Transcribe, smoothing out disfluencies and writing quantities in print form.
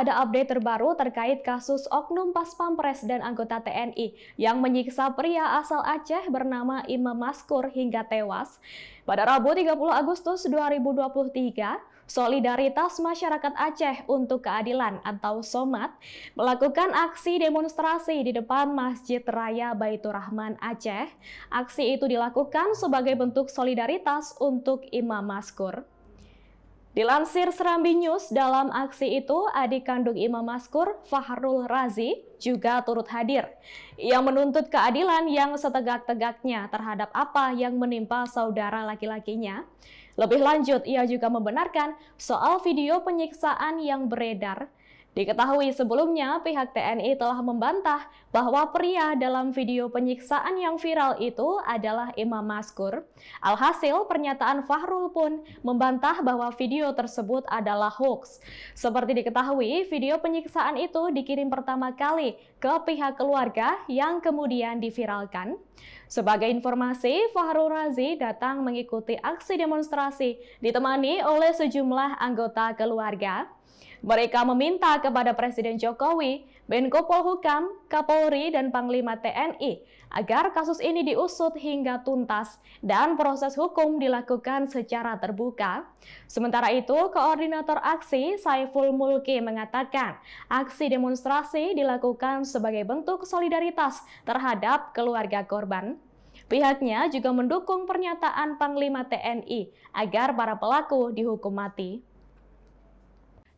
ada update terbaru terkait kasus oknum Paspampres dan anggota TNI yang menyiksa pria asal Aceh bernama Imam Masykur hingga tewas. Pada Rabu 30 Agustus 2023, Solidaritas Masyarakat Aceh untuk Keadilan atau SOMAD melakukan aksi demonstrasi di depan Masjid Raya Baiturrahman, Aceh. Aksi itu dilakukan sebagai bentuk solidaritas untuk Imam Masykur. Dilansir Serambi News, dalam aksi itu adik kandung Imam Masykur, Fahrul Razi, juga turut hadir. Ia menuntut keadilan yang setegak-tegaknya terhadap apa yang menimpa saudara laki-lakinya. Lebih lanjut, ia juga membenarkan soal video penyiksaan yang beredar. Diketahui sebelumnya, pihak TNI telah membantah bahwa pria dalam video penyiksaan yang viral itu adalah Imam Masykur. Alhasil, pernyataan Fahrul pun membantah bahwa video tersebut adalah hoax. Seperti diketahui, video penyiksaan itu dikirim pertama kali ke pihak keluarga yang kemudian diviralkan. Sebagai informasi, Fahrul Razi datang mengikuti aksi demonstrasi ditemani oleh sejumlah anggota keluarga. Mereka meminta kepada Presiden Jokowi, Menko Polhukam, Kapolri, dan Panglima TNI agar kasus ini diusut hingga tuntas dan proses hukum dilakukan secara terbuka. Sementara itu, Koordinator Aksi Saiful Mulki mengatakan aksi demonstrasi dilakukan sebagai bentuk solidaritas terhadap keluarga korban. Pihaknya juga mendukung pernyataan Panglima TNI agar para pelaku dihukum mati.